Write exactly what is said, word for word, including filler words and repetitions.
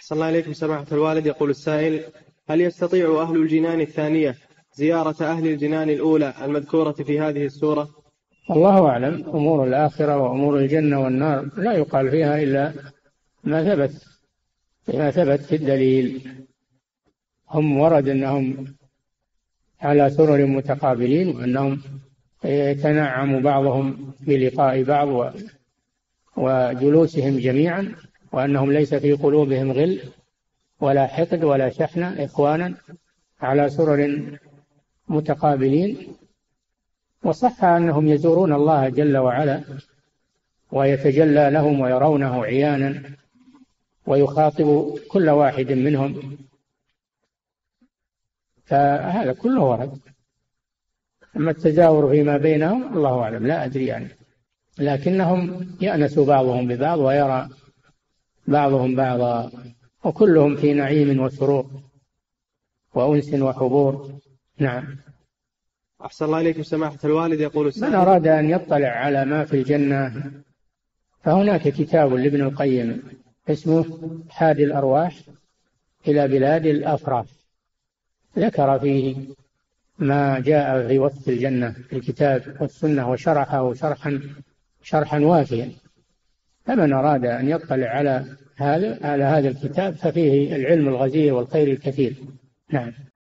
أحسن الله إليكم سماحة الوالد. يقول السائل: هل يستطيع أهل الجنان الثانية زيارة أهل الجنان الأولى المذكورة في هذه السورة؟ الله أعلم. أمور الآخرة وأمور الجنة والنار لا يقال فيها إلا ما ثبت ما ثبت في الدليل. هم ورد أنهم على سرر متقابلين، وأنهم يتنعم بعضهم بلقاء بعض وجلوسهم جميعا، وأنهم ليس في قلوبهم غل ولا حقد ولا شحنة، إخوانا على سرر متقابلين. وصح أنهم يزورون الله جل وعلا ويتجلى لهم ويرونه عيانا، ويخاطب كل واحد منهم، فهذا كله ورد. أما التجاور فيما بينهم الله أعلم، لا أدري يعني. لكنهم يأنس بعضهم ببعض ويرى بعضهم بعضا، وكلهم في نعيم وسرور وأنس وحبور. نعم. أحسن الله إليكم سماحة الوالد. يقول السائل: من أراد أن يطلع على ما في الجنة فهناك كتاب لابن القيم اسمه حادي الأرواح إلى بلاد الأفراح، ذكر فيه ما جاء في وصف الجنة في الكتاب والسنة، وشرحه شرحا شرحا وافيا. فمن أراد أن يطلع على هذا على هذا الكتاب ففيه العلم الغزير والخير الكثير. نعم.